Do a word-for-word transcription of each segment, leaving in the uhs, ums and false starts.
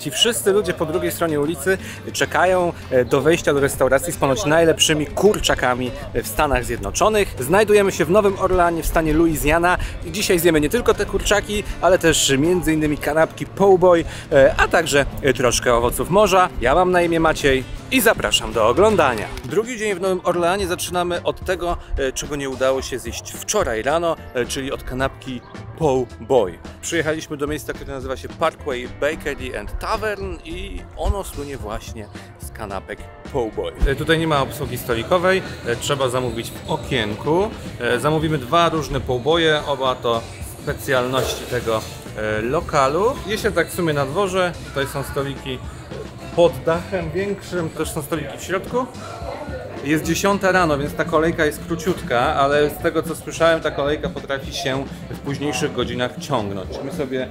Ci wszyscy ludzie po drugiej stronie ulicy czekają do wejścia do restauracji z ponoć najlepszymi kurczakami w Stanach Zjednoczonych. Znajdujemy się w Nowym Orleanie w stanie Luizjana i dzisiaj zjemy nie tylko te kurczaki, ale też między innymi kanapki po-boy, a także troszkę owoców morza. Ja mam na imię Maciej i zapraszam do oglądania. Drugi dzień w Nowym Orleanie zaczynamy od tego, czego nie udało się zjeść wczoraj rano, czyli od kanapki po-boy. Przyjechaliśmy do miejsca, które nazywa się Parkway Bakery and Tavern i ono słynie właśnie z kanapek po-boy. Tutaj nie ma obsługi stolikowej, trzeba zamówić w okienku. Zamówimy dwa różne po-boye, oba to specjalności tego lokalu. Jest się tak w sumie na dworze, tutaj są stoliki pod dachem większym, też są stoliki w środku. Jest dziesiąta rano, więc ta kolejka jest króciutka, ale z tego co słyszałem, ta kolejka potrafi się w późniejszych godzinach ciągnąć. My sobie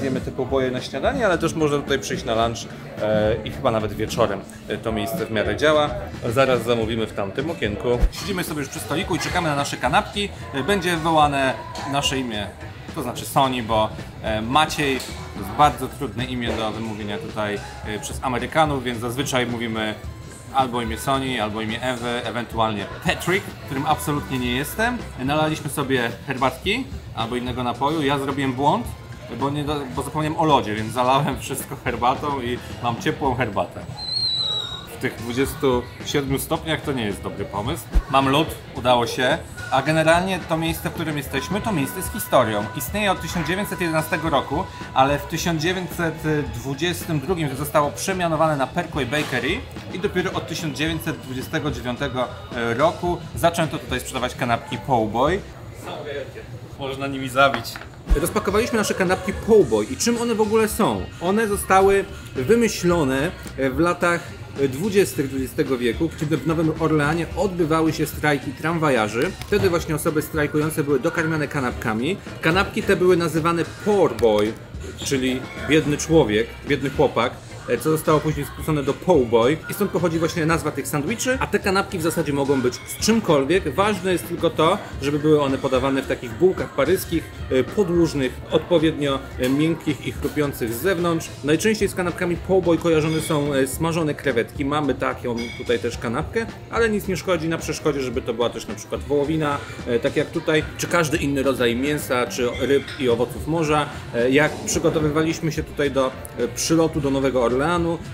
zjemy te po-boye na śniadanie, ale też można tutaj przyjść na lunch i chyba nawet wieczorem to miejsce w miarę działa. Zaraz zamówimy w tamtym okienku. Siedzimy sobie już przy stoliku i czekamy na nasze kanapki. Będzie wywołane nasze imię, to znaczy Soni, bo Maciej to jest bardzo trudne imię do wymówienia tutaj przez Amerykanów, więc zazwyczaj mówimy albo imię Soni, albo imię Ewy, ewentualnie Patrick, którym absolutnie nie jestem. Nalaliśmy sobie herbatki albo innego napoju. Ja zrobiłem błąd, bo, nie do, bo zapomniałem o lodzie, więc zalałem wszystko herbatą i mam ciepłą herbatę. W tych dwudziestu siedmiu stopniach to nie jest dobry pomysł. Mam lód, udało się. A generalnie to miejsce, w którym jesteśmy, to miejsce z historią. Istnieje od tysiąc dziewięćset jedenastego roku, ale w tysiąc dziewięćset dwudziestym drugim zostało przemianowane na Parkway Bakery i dopiero od tysiąc dziewięćset dwudziestego dziewiątego roku zaczęto tutaj sprzedawać kanapki po-boy. Są wielkie. Można nimi zabić. Rozpakowaliśmy nasze kanapki po-boy i czym one w ogóle są? One zostały wymyślone w latach dwudziestych dwudziestego wieku, kiedy w Nowym Orleanie odbywały się strajki tramwajarzy. Wtedy właśnie osoby strajkujące były dokarmiane kanapkami. Kanapki te były nazywane poor boy, czyli biedny człowiek, biedny chłopak, co zostało później skrócone do po-boy i stąd pochodzi właśnie nazwa tych sandwiczy, a te kanapki w zasadzie mogą być z czymkolwiek. Ważne jest tylko to, żeby były one podawane w takich bułkach paryskich, podłużnych, odpowiednio miękkich i chrupiących z zewnątrz. Najczęściej z kanapkami po-boy kojarzone są smażone krewetki. Mamy taką tutaj też kanapkę, ale nic nie szkodzi na przeszkodzie, żeby to była też na przykład wołowina, tak jak tutaj, czy każdy inny rodzaj mięsa, czy ryb i owoców morza. Jak przygotowywaliśmy się tutaj do przylotu do Nowego Orleanu,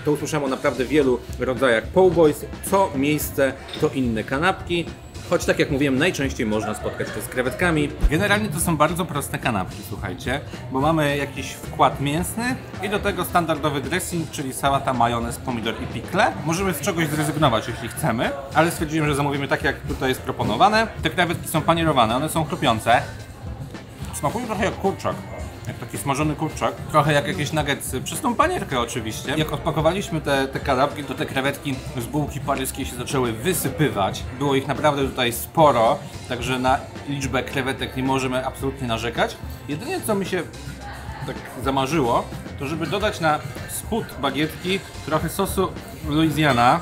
to usłyszałem o naprawdę wielu rodzajach po-boys, co miejsce to inne kanapki, choć tak jak mówiłem, najczęściej można spotkać to z krewetkami. Generalnie to są bardzo proste kanapki, słuchajcie, bo mamy jakiś wkład mięsny i do tego standardowy dressing, czyli sałata, majonez, pomidor i pikle. Możemy z czegoś zrezygnować, jeśli chcemy, ale stwierdziłem, że zamówimy tak, jak tutaj jest proponowane. Te krewetki są panierowane, one są chrupiące, smakują trochę jak kurczak. Jak taki smażony kurczak, trochę jak jakieś nuggetsy, przez tą panierkę oczywiście. Jak odpakowaliśmy te, te kanapki, to te krewetki z bułki paryskiej się zaczęły wysypywać. Było ich naprawdę tutaj sporo, także na liczbę krewetek nie możemy absolutnie narzekać. Jedynie co mi się tak zamarzyło, to żeby dodać na spód bagietki trochę sosu Luizjana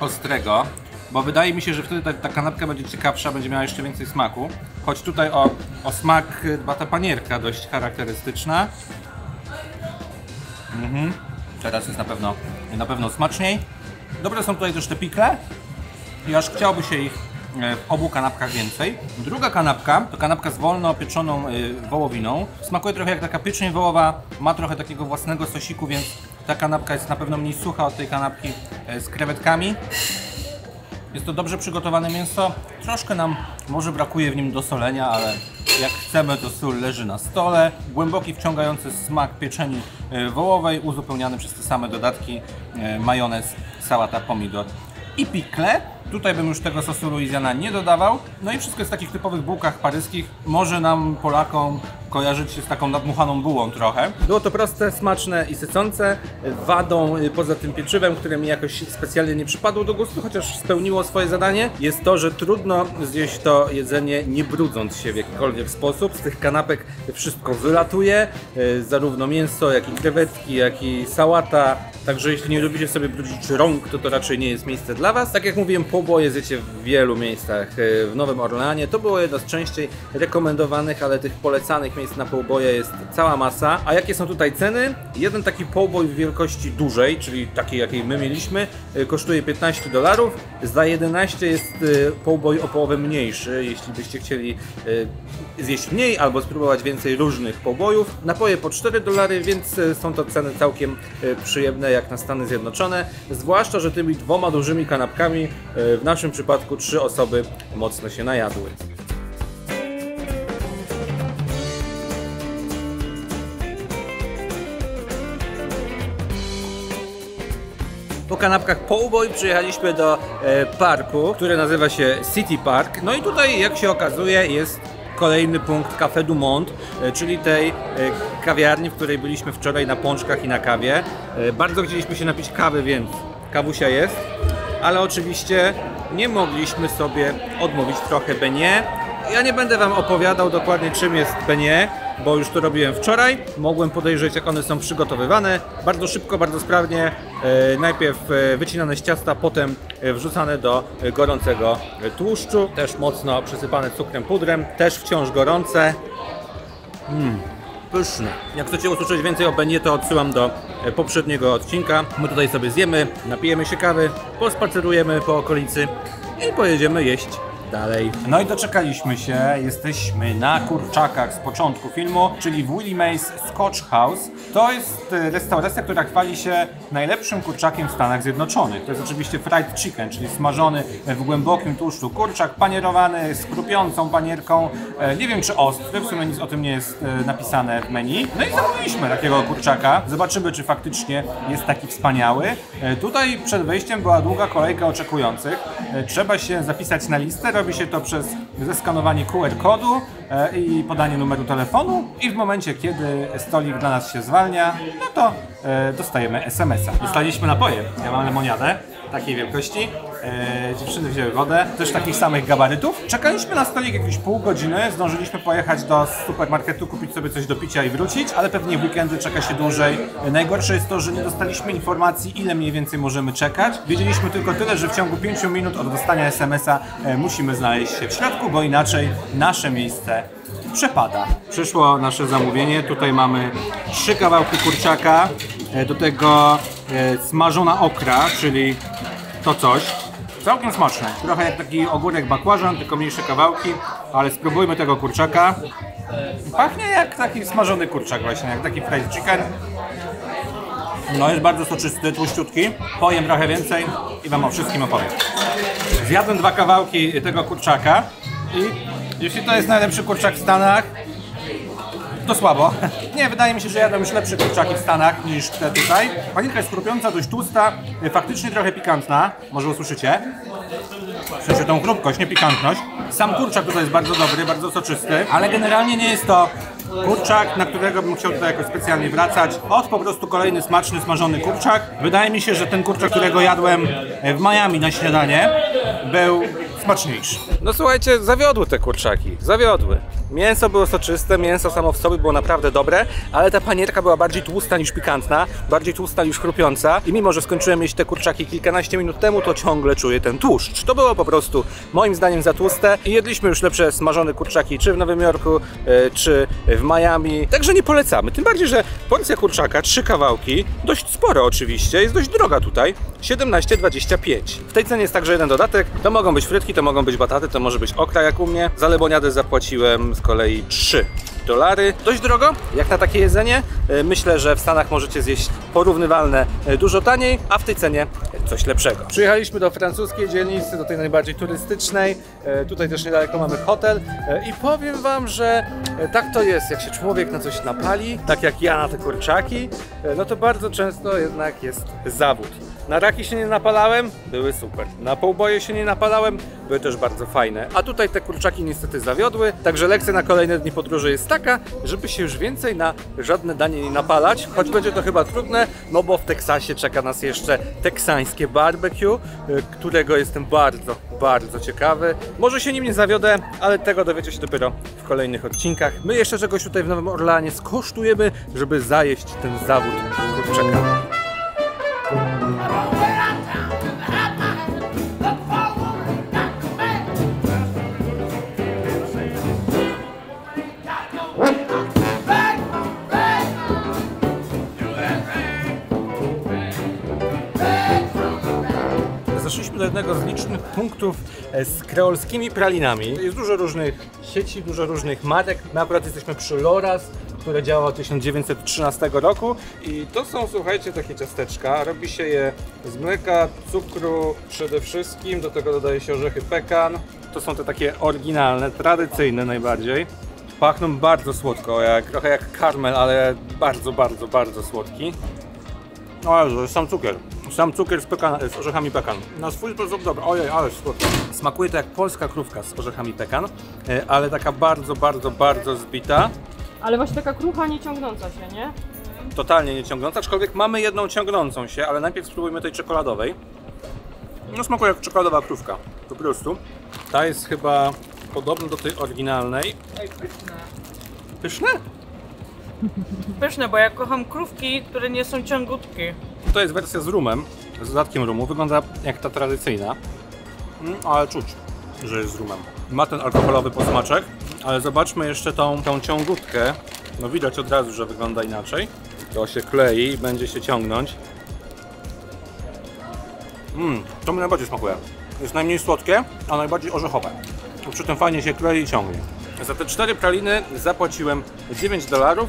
ostrego, bo wydaje mi się, że wtedy ta, ta kanapka będzie ciekawsza, będzie miała jeszcze więcej smaku. Choć tutaj o, o smak dba ta panierka, dość charakterystyczna. Mhm. Teraz jest na pewno, na pewno smaczniej. Dobre są tutaj też te pikle i aż chciałoby się ich w obu kanapkach więcej. Druga kanapka to kanapka z wolno pieczoną wołowiną. Smakuje trochę jak taka pieczeń wołowa, ma trochę takiego własnego sosiku, więc ta kanapka jest na pewno mniej sucha od tej kanapki z krewetkami. Jest to dobrze przygotowane mięso, troszkę nam może brakuje w nim dosolenia, ale jak chcemy, to sól leży na stole. Głęboki, wciągający smak pieczeni wołowej, uzupełniany przez te same dodatki, majonez, sałata, pomidor i pikle. Tutaj bym już tego sosu Luizjana nie dodawał. No i wszystko jest w takich typowych bułkach paryskich. Może nam, Polakom, kojarzyć się z taką nadmuchaną bułą trochę. Było to proste, smaczne i sycące. Wadą poza tym pieczywem, które mi jakoś specjalnie nie przypadło do gustu, chociaż spełniło swoje zadanie, jest to, że trudno zjeść to jedzenie nie brudząc się w jakikolwiek sposób. Z tych kanapek wszystko wylatuje, zarówno mięso, jak i krewetki, jak i sałata. Także jeśli nie lubicie sobie brudzić rąk, to to raczej nie jest miejsce dla was. Tak jak mówiłem, po-boye zjecie w wielu miejscach w Nowym Orleanie. To było jedno z częściej rekomendowanych, ale tych polecanych miejsc na połboje jest cała masa. A jakie są tutaj ceny? Jeden taki połboj w wielkości dużej, czyli takiej jakiej my mieliśmy, kosztuje piętnaście dolarów. Za jedenaście jest połboj o połowę mniejszy, jeśli byście chcieli zjeść mniej albo spróbować więcej różnych połbojów. Napoje po cztery dolary, więc są to ceny całkiem przyjemne jak na Stany Zjednoczone. Zwłaszcza, że tymi dwoma dużymi kanapkami w naszym przypadku trzy osoby mocno się najadły. Po kanapkach połboj przyjechaliśmy do e, parku, który nazywa się City Park. No i tutaj, jak się okazuje, jest kolejny punkt Café du Monde, e, czyli tej e, kawiarni, w której byliśmy wczoraj na pączkach i na kawie. E, bardzo chcieliśmy się napić kawy, więc kawusia jest, ale oczywiście nie mogliśmy sobie odmówić trochę beignet. Ja nie będę wam opowiadał dokładnie, czym jest beignet, bo już to robiłem wczoraj. Mogłem podejrzeć, jak one są przygotowywane. Bardzo szybko, bardzo sprawnie. Najpierw wycinane z ciasta, potem wrzucane do gorącego tłuszczu. Też mocno przysypane cukrem pudrem. Też wciąż gorące. Mm, pyszne. Jak chcecie usłyszeć więcej o beignet, to odsyłam do poprzedniego odcinka. My tutaj sobie zjemy, napijemy się kawy, pospacerujemy po okolicy i pojedziemy jeść dalej. No i doczekaliśmy się, jesteśmy na kurczakach z początku filmu, czyli w Willie Mae's Scotch House. To jest restauracja, która chwali się najlepszym kurczakiem w Stanach Zjednoczonych. To jest oczywiście fried chicken, czyli smażony w głębokim tłuszczu kurczak, panierowany z chrupiącą panierką. Nie wiem, czy ostry, w sumie nic o tym nie jest napisane w menu. No i zamówiliśmy takiego kurczaka. Zobaczymy, czy faktycznie jest taki wspaniały. Tutaj przed wejściem była długa kolejka oczekujących. Trzeba się zapisać na listę. Robi się to przez zeskanowanie Q R kodu i podanie numeru telefonu i w momencie, kiedy stolik dla nas się zwalnia, no to dostajemy es em es a. Dostaliśmy napoje. Ja mam lemoniadę takiej wielkości. Eee, dziewczyny wzięły wodę, też takich samych gabarytów. Czekaliśmy na stolik jakieś pół godziny, zdążyliśmy pojechać do supermarketu, kupić sobie coś do picia i wrócić, ale pewnie w weekendy czeka się dłużej. Eee, najgorsze jest to, że nie dostaliśmy informacji, ile mniej więcej możemy czekać. Wiedzieliśmy tylko tyle, że w ciągu pięciu minut od dostania es em es a e, musimy znaleźć się w środku, bo inaczej nasze miejsce przepada. Przyszło nasze zamówienie, tutaj mamy trzy kawałki kurczaka, e, do tego e, smażona okra, czyli to coś. Całkiem smaczne. Trochę jak taki ogórek bakłażan, tylko mniejsze kawałki, ale spróbujmy tego kurczaka. Pachnie jak taki smażony kurczak właśnie, jak taki fried chicken. No jest bardzo soczysty, tłuściutki. Pojem trochę więcej i wam o wszystkim opowiem. Zjadłem dwa kawałki tego kurczaka i jeśli to jest najlepszy kurczak w Stanach, to słabo. Nie, wydaje mi się, że jadłem już lepsze kurczaki w Stanach niż te tutaj. Panierka jest chrupiąca, dość tłusta, faktycznie trochę pikantna, może usłyszycie. W sensie tą chrupkość, nie pikantność. Sam kurczak tutaj jest bardzo dobry, bardzo soczysty, ale generalnie nie jest to kurczak, na którego bym chciał tutaj jakoś specjalnie wracać. Ot, po prostu kolejny smaczny, smażony kurczak. Wydaje mi się, że ten kurczak, którego jadłem w Miami na śniadanie, był smaczniejszy. No słuchajcie, zawiodły te kurczaki, zawiodły. Mięso było soczyste, mięso samo w sobie było naprawdę dobre, ale ta panierka była bardziej tłusta niż pikantna, bardziej tłusta niż chrupiąca i mimo, że skończyłem jeść te kurczaki kilkanaście minut temu, to ciągle czuję ten tłuszcz. To było po prostu moim zdaniem za tłuste i jedliśmy już lepsze smażone kurczaki czy w Nowym Jorku, czy w Miami, także nie polecamy. Tym bardziej, że porcja kurczaka, trzy kawałki, dość sporo oczywiście, jest dość droga tutaj, siedemnaście dwadzieścia pięć. W tej cenie jest także jeden dodatek, to mogą być frytki, to mogą być bataty, to może być okra jak u mnie. Za lemoniadę zapłaciłem z kolei trzy dolary. Dość drogo, jak na takie jedzenie. Myślę, że w Stanach możecie zjeść porównywalne dużo taniej, a w tej cenie coś lepszego. Przyjechaliśmy do francuskiej dzielnicy, do tej najbardziej turystycznej. Tutaj też niedaleko mamy hotel i powiem wam, że tak to jest, jak się człowiek na coś napali, tak jak ja na te kurczaki, no to bardzo często jednak jest zawód. Na raki się nie napalałem, były super. Na połboje się nie napalałem, były też bardzo fajne. A tutaj te kurczaki niestety zawiodły, także lekcja na kolejne dni podróży jest taka, żeby się już więcej na żadne danie nie napalać, choć będzie to chyba trudne, no bo w Teksasie czeka nas jeszcze teksańskie barbecue, którego jestem bardzo, bardzo ciekawy. Może się nim nie zawiodę, ale tego dowiecie się dopiero w kolejnych odcinkach. My jeszcze czegoś tutaj w Nowym Orleanie skosztujemy, żeby zajeść ten zawód kurczaka. What? do jednego z licznych punktów z kreolskimi pralinami. Jest dużo różnych sieci, dużo różnych marek. My akurat jesteśmy przy Loras, które działa od tysiąc dziewięćset trzynastego roku i to są, słuchajcie, takie ciasteczka. Robi się je z mleka, cukru przede wszystkim, do tego dodaje się orzechy pekan. To są te takie oryginalne, tradycyjne najbardziej. Pachną bardzo słodko, jak, trochę jak karmel, ale bardzo, bardzo, bardzo słodki. O Jezu, jest sam cukier. Sam cukier z, pekana, z orzechami pekan. Na swój sposób dobra. Ojej, ale słodko. Smakuje to jak polska krówka z orzechami pekan, ale taka bardzo, bardzo, bardzo zbita. Ale właśnie taka krucha, nie ciągnąca się, nie? Totalnie nie ciągnąca, aczkolwiek mamy jedną ciągnącą się, ale najpierw spróbujmy tej czekoladowej. No smakuje jak czekoladowa krówka, po prostu. Ta jest chyba podobna do tej oryginalnej. Ej, pyszne. Pyszne? Pyszne, bo ja kocham krówki, które nie są ciągutkie. To jest wersja z rumem, z dodatkiem rumu. Wygląda jak ta tradycyjna, ale czuć, że jest z rumem. Ma ten alkoholowy posmaczek. Ale zobaczmy jeszcze tą, tą ciągutkę. No widać od razu, że wygląda inaczej. To się klei i będzie się ciągnąć. Mmm, to mi najbardziej smakuje. Jest najmniej słodkie, a najbardziej orzechowe. Przy tym fajnie się klei i ciągnie. Za te cztery praliny zapłaciłem dziewięć dolarów.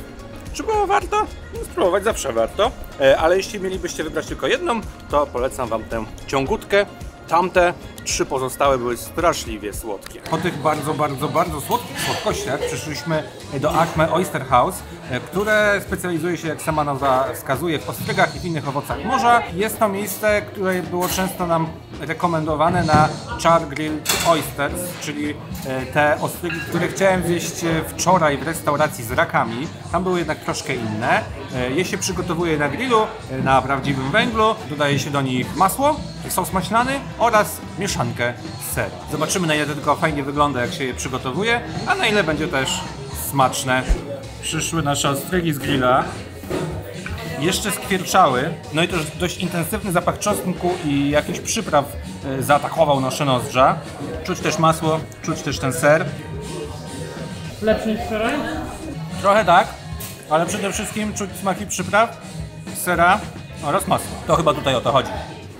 Czy było warto? No, spróbować zawsze warto. Ale jeśli mielibyście wybrać tylko jedną, to polecam wam tę ciągutkę. Tamte trzy pozostałe były straszliwie słodkie. Po tych bardzo, bardzo, bardzo słodkich słodkościach przyszliśmy do Acme Oyster House, które specjalizuje się, jak sama nazwa wskazuje, w ostrygach i w innych owocach morza. Jest to miejsce, które było często nam rekomendowane na char grilled oysters, czyli te ostrygi, które chciałem zjeść wczoraj w restauracji z rakami. Tam były jednak troszkę inne. Je się przygotowuje na grillu, na prawdziwym węglu. Dodaje się do nich masło, sos maślany oraz mieszankę seru. Zobaczymy, na ile to tylko fajnie wygląda, jak się je przygotowuje, a na ile będzie też smaczne. Przyszły nasze ostrygi z grilla. Jeszcze skwierczały, no i też dość intensywny zapach czosnku i jakichś przypraw zaatakował nasze nozdrza. Czuć też masło, czuć też ten ser. Lepszy niż wczoraj? Trochę tak, ale przede wszystkim czuć smaki przypraw, sera oraz masła. To chyba tutaj o to chodzi.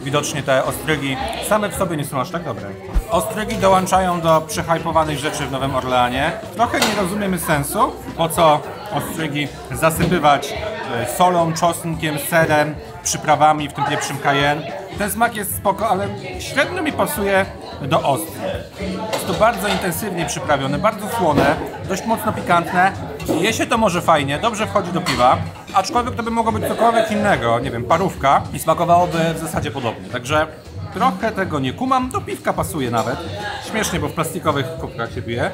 Widocznie te ostrygi same w sobie nie są aż tak dobre. Ostrygi dołączają do przehypowanych rzeczy w Nowym Orleanie. Trochę nie rozumiemy sensu, po co ostrygi zasypywać solą, czosnkiem, serem, przyprawami, w tym pieprzem cayenne. Ten smak jest spoko, ale średnio mi pasuje do ostrych. Jest to bardzo intensywnie przyprawione, bardzo słone, dość mocno pikantne. Je się to może fajnie, dobrze wchodzi do piwa, aczkolwiek to by mogło być cokolwiek innego, nie wiem, parówka i smakowałoby w zasadzie podobnie. Także trochę tego nie kumam, do piwka pasuje nawet. Śmiesznie, bo w plastikowych kubkach się pije.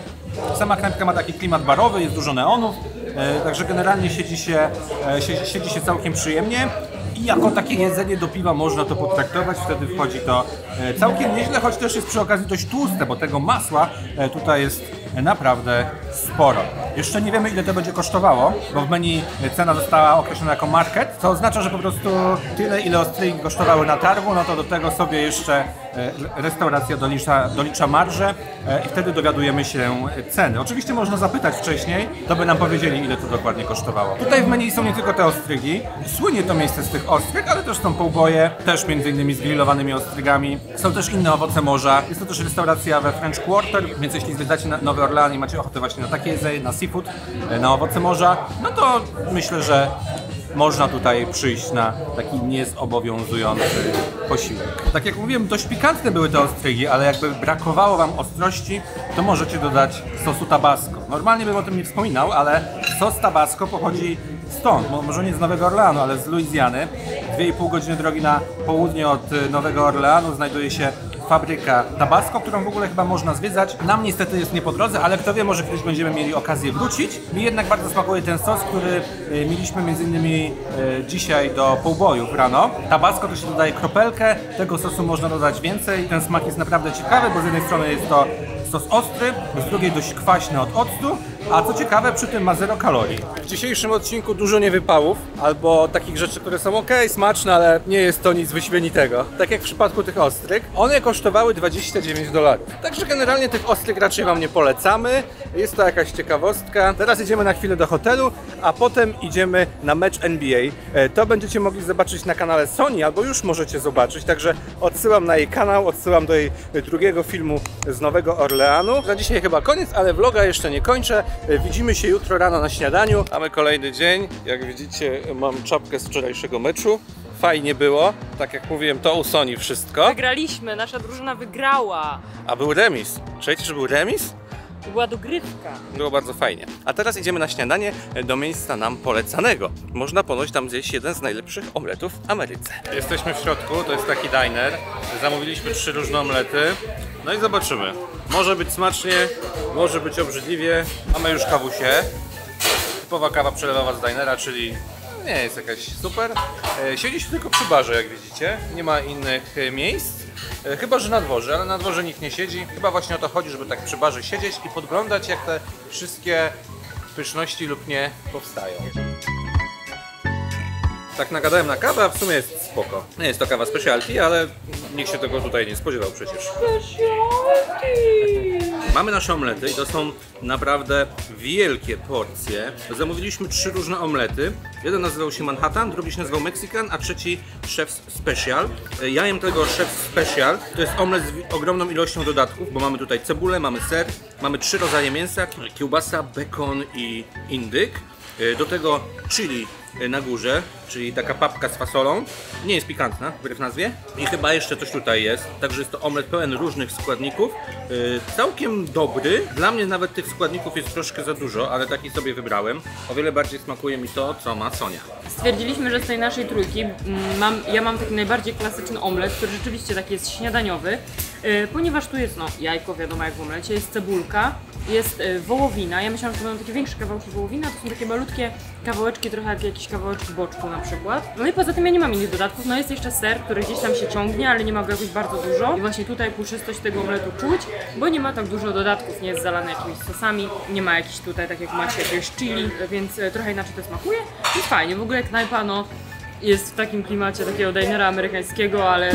Sama knajpka ma taki klimat barowy, jest dużo neonów, e, także generalnie siedzi się, e, siedzi, siedzi się całkiem przyjemnie. I jako takie jedzenie do piwa można to potraktować, wtedy wchodzi to całkiem nieźle, choć też jest przy okazji dość tłuste, bo tego masła tutaj jest naprawdę sporo. Jeszcze nie wiemy, ile to będzie kosztowało, bo w menu cena została określona jako market, co oznacza, że po prostu tyle, ile ostrygi kosztowały na targu, no to do tego sobie jeszcze restauracja dolicza, dolicza marżę i wtedy dowiadujemy się ceny. Oczywiście można zapytać wcześniej, to by nam powiedzieli, ile to dokładnie kosztowało. Tutaj w menu są nie tylko te ostrygi, słynie to miejsce z tych ostryg, ale też są półboje, też między innymi z grillowanymi ostrygami. Są też inne owoce morza, jest to też restauracja we French Quarter, więc jeśli zwiedzacie Nowy Orlean i macie ochotę właśnie na takie jedzenie, na seafood, na owoce morza, no to myślę, że można tutaj przyjść na taki niezobowiązujący posiłek. Tak jak mówiłem, dość pikantne były te ostrygi, ale jakby brakowało wam ostrości, to możecie dodać sosu Tabasco. Normalnie bym o tym nie wspominał, ale sos Tabasco pochodzi stąd, może nie z Nowego Orleanu, ale z Luizjany. dwie i pół godziny drogi na południe od Nowego Orleanu znajduje się fabryka Tabasco, którą w ogóle chyba można zwiedzać. Nam niestety jest nie po drodze, ale kto wie, może kiedyś będziemy mieli okazję wrócić. Mi jednak bardzo smakuje ten sos, który mieliśmy między innymi dzisiaj do półbojów rano. Tabasco to się dodaje kropelkę, tego sosu można dodać więcej. Ten smak jest naprawdę ciekawy, bo z jednej strony jest to sos ostry, z drugiej dość kwaśny od octu, A co ciekawe, przy tym ma zero kalorii. W dzisiejszym odcinku dużo niewypałów, albo takich rzeczy, które są ok, smaczne, ale nie jest to nic wyśmienitego. Tak jak w przypadku tych ostryk, one kosztowały dwadzieścia dziewięć dolarów. Także generalnie tych ostryk raczej wam nie polecamy. Jest to jakaś ciekawostka. Teraz idziemy na chwilę do hotelu, a potem idziemy na mecz N B A. To będziecie mogli zobaczyć na kanale Sony, albo już możecie zobaczyć, także odsyłam na jej kanał, odsyłam do jej drugiego filmu z Nowego Orleanu. Na dzisiaj chyba koniec, ale vloga jeszcze nie kończę. Widzimy się jutro rano na śniadaniu. Mamy kolejny dzień. Jak widzicie, mam czapkę z wczorajszego meczu. Fajnie było. Tak jak mówiłem, to u Soni wszystko. Wygraliśmy, nasza drużyna wygrała. A był remis. Czujecie, że był remis? Była dogrywka. Było bardzo fajnie. A teraz idziemy na śniadanie do miejsca nam polecanego. Można ponoć tam zjeść jeden z najlepszych omletów w Ameryce. Jesteśmy w środku, to jest taki diner. Zamówiliśmy trzy różne omlety. No i zobaczymy. Może być smacznie, może być obrzydliwie. Mamy już kawusię. Typowa kawa przelewowa z dinera, czyli nie jest jakaś super. Siedziliśmy tylko przy barze, jak widzicie. Nie ma innych miejsc. Chyba że na dworze, ale na dworze nikt nie siedzi. Chyba właśnie o to chodzi, żeby tak przy barze siedzieć i podglądać, jak te wszystkie pyszności lub nie powstają. Tak nagadałem na kawę, a w sumie jest spoko. Nie jest to kawa specialty, ale nikt się tego tutaj nie spodziewał przecież. Specialty. Mamy nasze omlety i to są naprawdę wielkie porcje. Zamówiliśmy trzy różne omlety. Jeden nazywał się Manhattan, drugi się nazywał Mexican, a trzeci Chef's Special. Ja jem tego Chef's Special. To jest omlet z ogromną ilością dodatków, bo mamy tutaj cebulę, mamy ser, mamy trzy rodzaje mięsa, kiełbasa, bekon i indyk. Do tego chili na górze, czyli taka papka z fasolą. Nie jest pikantna, wbrew nazwie. I chyba jeszcze coś tutaj jest. Także jest to omlet pełen różnych składników. Yy, całkiem dobry. Dla mnie nawet tych składników jest troszkę za dużo, ale taki sobie wybrałem. O wiele bardziej smakuje mi to, co ma Sonia. Stwierdziliśmy, że z tej naszej trójki mam, ja mam taki najbardziej klasyczny omlet, który rzeczywiście taki jest śniadaniowy, yy, ponieważ tu jest no, jajko, wiadomo jak w omlecie, jest cebulka, jest yy, wołowina. Ja myślałam, że to będą takie większe kawałki wołowina, to są takie malutkie kawałeczki, trochę jak jakiś kawałeczek boczku na przykład. No i poza tym ja nie mam innych dodatków. No jest jeszcze ser, który gdzieś tam się ciągnie, ale nie ma go jakoś bardzo dużo. I właśnie tutaj puszystość tego omletu czuć, bo nie ma tak dużo dodatków. Nie jest zalane jakimiś sosami, nie ma jakichś tutaj, tak jak macie, jakieś chili, więc trochę inaczej to smakuje. I fajnie, w ogóle knajpa no, jest w takim klimacie takiego dinera amerykańskiego, ale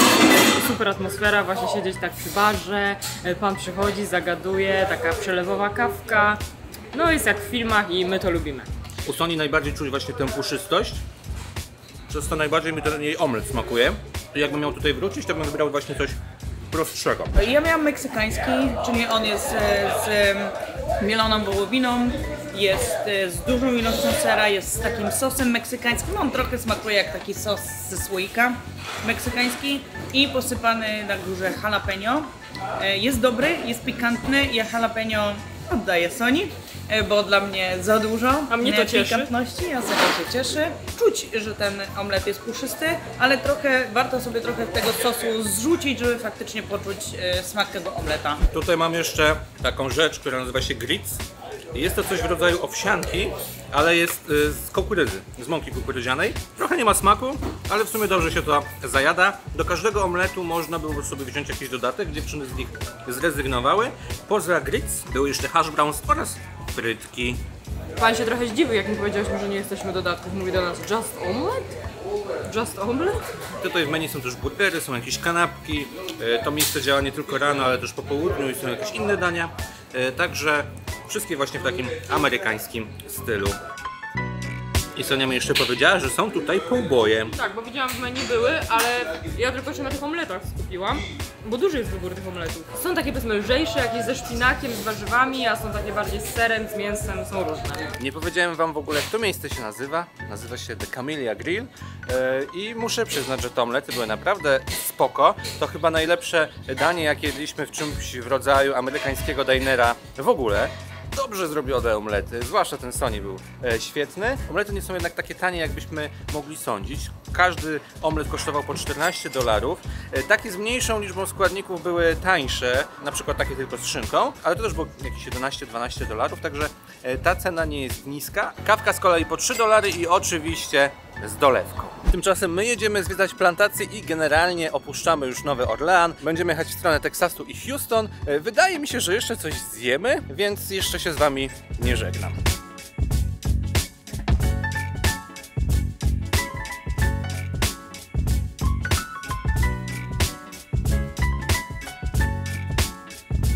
super atmosfera, właśnie siedzieć tak przy barze, pan przychodzi, zagaduje, taka przelewowa kawka. No jest jak w filmach i my to lubimy. U Soni najbardziej czuć właśnie tę puszystość, przez to najbardziej mi ten jej omlet smakuje. I jakbym miał tutaj wrócić, to bym wybrał właśnie coś prostszego. Ja miałam meksykański, czyli on jest z, z mieloną wołowiną, jest z dużą ilością sera, jest z takim sosem meksykańskim. On trochę smakuje jak taki sos ze słoika meksykański i posypany na górze jalapeno. Jest dobry, jest pikantny i jalapeno oddaję Soni, bo dla mnie za dużo. A mnie to cieszy. Pikantności, ja sobie się cieszę. Czuć, że ten omlet jest puszysty, ale trochę, warto sobie trochę tego sosu zrzucić, żeby faktycznie poczuć smak tego omleta. Tutaj mam jeszcze taką rzecz, która nazywa się grits. Jest to coś w rodzaju owsianki, ale jest z kukurydzy, z mąki kukurydzianej. Trochę nie ma smaku, ale w sumie dobrze się to zajada. Do każdego omletu można było sobie wziąć jakiś dodatek, dziewczyny z nich zrezygnowały. Poza grits były jeszcze hash browns oraz frytki. Pan się trochę zdziwił, jak mi powiedziałeś, że nie jesteśmy dodatków. Mówi do nas just omelette? Just omelette? Tutaj w menu są też burgery, są jakieś kanapki. To miejsce działa nie tylko rano, ale też po południu i są jakieś inne dania. Także wszystkie właśnie w takim amerykańskim stylu. I Sonia mi jeszcze powiedziała, że są tutaj półboje. Tak, bo widziałam w menu były, ale ja tylko się na tych omletach skupiłam, bo duży jest wybór tych omletów. Są takie powiedzmy lżejsze, jakieś ze szpinakiem, z warzywami, a są takie bardziej z serem, z mięsem, są różne. Nie powiedziałem wam w ogóle, jak to miejsce się nazywa. Nazywa się The Camellia Grill i muszę przyznać, że te omlety były naprawdę spoko. To chyba najlepsze danie, jakie jedliśmy w czymś w rodzaju amerykańskiego dinera w ogóle. Dobrze zrobione omlety, zwłaszcza ten Sony był e, świetny. Omlety nie są jednak takie tanie, jakbyśmy mogli sądzić. Każdy omlet kosztował po czternaście dolarów. E, takie z mniejszą liczbą składników były tańsze, na przykład takie tylko z szynką, ale to też było jakieś jedenaście dwanaście dolarów, także Ta cena nie jest niska. Kawka z kolei po trzy dolary i oczywiście z dolewką. Tymczasem my jedziemy zwiedzać plantacje i generalnie opuszczamy już Nowy Orlean. Będziemy jechać w stronę Teksasu i Houston. Wydaje mi się, że jeszcze coś zjemy, więc jeszcze się z wami nie żegnam.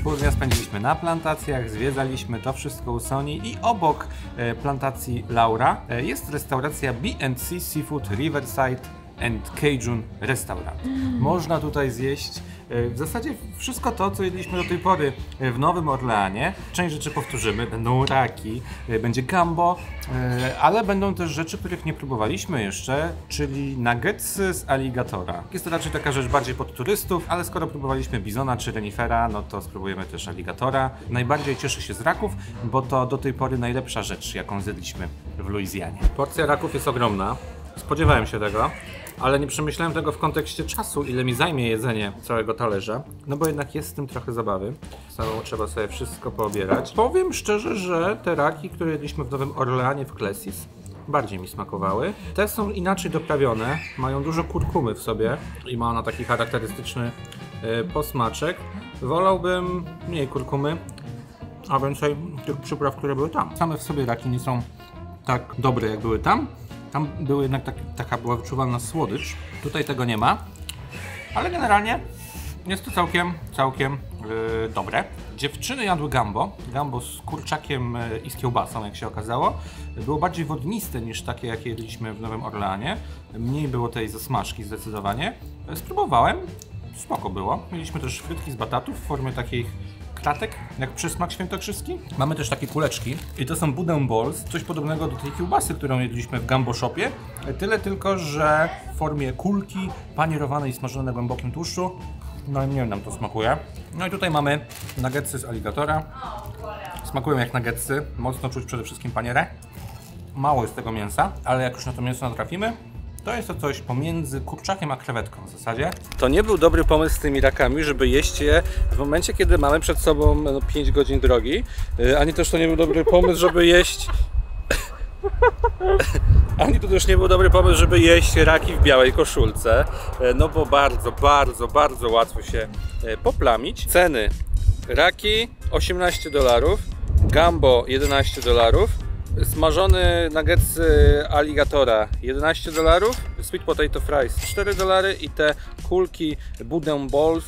Pół dnia spędziliśmy na plantacjach, zwiedzaliśmy to wszystko u Soni i obok plantacji Laura jest restauracja B and C Seafood Riverside and Cajun Restaurant. Mm. Można tutaj zjeść w zasadzie wszystko to, co jedliśmy do tej pory w Nowym Orleanie. Część rzeczy powtórzymy, będą raki, będzie gumbo, ale będą też rzeczy, których nie próbowaliśmy jeszcze, czyli nuggets z aligatora. Jest to raczej taka rzecz bardziej pod turystów, ale skoro próbowaliśmy bizona czy renifera, no to spróbujemy też aligatora. Najbardziej cieszę się z raków, bo to do tej pory najlepsza rzecz, jaką zjedliśmy w Luizjanie. Porcja raków jest ogromna, spodziewałem się tego. Ale nie przemyślałem tego w kontekście czasu, ile mi zajmie jedzenie całego talerza. No bo jednak jest z tym trochę zabawy. Samemu trzeba sobie wszystko poobierać. Powiem szczerze, że te raki, które jedliśmy w Nowym Orleanie w Klesis, bardziej mi smakowały. Te są inaczej doprawione, mają dużo kurkumy w sobie i ma ona taki charakterystyczny yy, posmaczek. Wolałbym mniej kurkumy, a więcej tych przypraw, które były tam. Same w sobie raki nie są tak dobre, jak były tam. Tam były jednak tak, taka była wyczuwalna słodycz. Tutaj tego nie ma, ale generalnie jest to całkiem, całkiem yy, dobre. Dziewczyny jadły gumbo. Gumbo z kurczakiem i z kiełbasą, jak się okazało. Było bardziej wodniste niż takie, jakie jedliśmy w Nowym Orleanie. Mniej było tej zasmażki zdecydowanie. Spróbowałem, spoko było. Mieliśmy też frytki z batatów w formie takich kratek, jak przysmak świętokrzyski. Mamy też takie kuleczki i to są budden balls, coś podobnego do tej kiełbasy, którą jedliśmy w Gumbo Shopie. Tyle tylko, że w formie kulki panierowanej i smażonej na głębokim tłuszczu. No i nie wiem, nam to smakuje. No i tutaj mamy nuggetsy z aligatora. Smakują jak nuggetsy, mocno czuć przede wszystkim panierę. Mało jest tego mięsa, ale jak już na to mięso natrafimy, to jest to coś pomiędzy kurczakiem a krewetką w zasadzie. To nie był dobry pomysł z tymi rakami, żeby jeść je w momencie, kiedy mamy przed sobą no, pięć godzin drogi. Ani też to nie był dobry pomysł, żeby jeść... Ani to też nie był dobry pomysł, żeby jeść raki w białej koszulce. No bo bardzo, bardzo, bardzo łatwo się poplamić. Ceny raki osiemnaście dolarów, gumbo jedenaście dolarów, smażony nuggets aligatora jedenaście dolarów, sweet potato fries cztery dolary i te kulki budden balls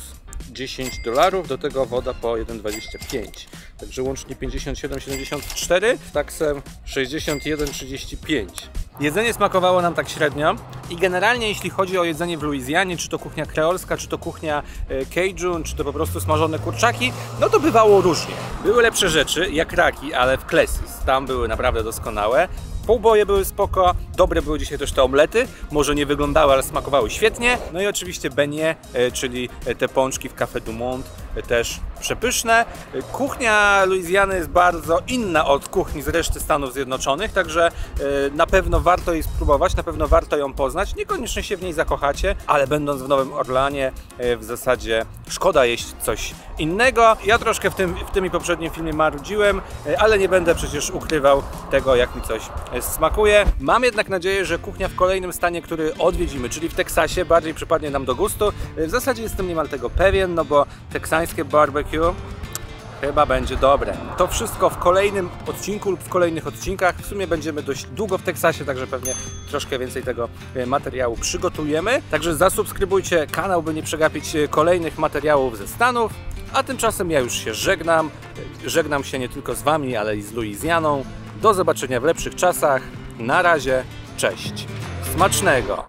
dziesięć dolarów, do tego woda po jeden dwadzieścia pięć. Także łącznie pięćdziesiąt siedem siedemdziesiąt cztery, z taksem sześćdziesiąt jeden trzydzieści pięć. Jedzenie smakowało nam tak średnio i generalnie jeśli chodzi o jedzenie w Luizjanie, czy to kuchnia kreolska, czy to kuchnia Cajun, czy to po prostu smażone kurczaki, no to bywało różnie. Były lepsze rzeczy, jak raki, ale w Klesis, tam były naprawdę doskonałe. Półboje były spoko, dobre były dzisiaj też te omlety, może nie wyglądały, ale smakowały świetnie. No i oczywiście beignets, czyli te pączki w Café du Monde, też przepyszne. Kuchnia Luizjany jest bardzo inna od kuchni z reszty Stanów Zjednoczonych, także na pewno warto jej spróbować, na pewno warto ją poznać. Niekoniecznie się w niej zakochacie, ale będąc w Nowym Orleanie w zasadzie szkoda jeść coś innego. Ja troszkę w tym, w tym i poprzednim filmie marudziłem, ale nie będę przecież ukrywał tego, jak mi coś smakuje. Mam jednak nadzieję, że kuchnia w kolejnym stanie, który odwiedzimy, czyli w Teksasie, bardziej przypadnie nam do gustu. W zasadzie jestem niemal tego pewien, no bo teksańskie barbecue chyba będzie dobre. To wszystko w kolejnym odcinku lub w kolejnych odcinkach. W sumie będziemy dość długo w Teksasie, także pewnie troszkę więcej tego materiału przygotujemy. Także zasubskrybujcie kanał, by nie przegapić kolejnych materiałów ze Stanów. A tymczasem ja już się żegnam. Żegnam się nie tylko z wami, ale i z Luizjaną. Do zobaczenia w lepszych czasach. Na razie, cześć. Smacznego!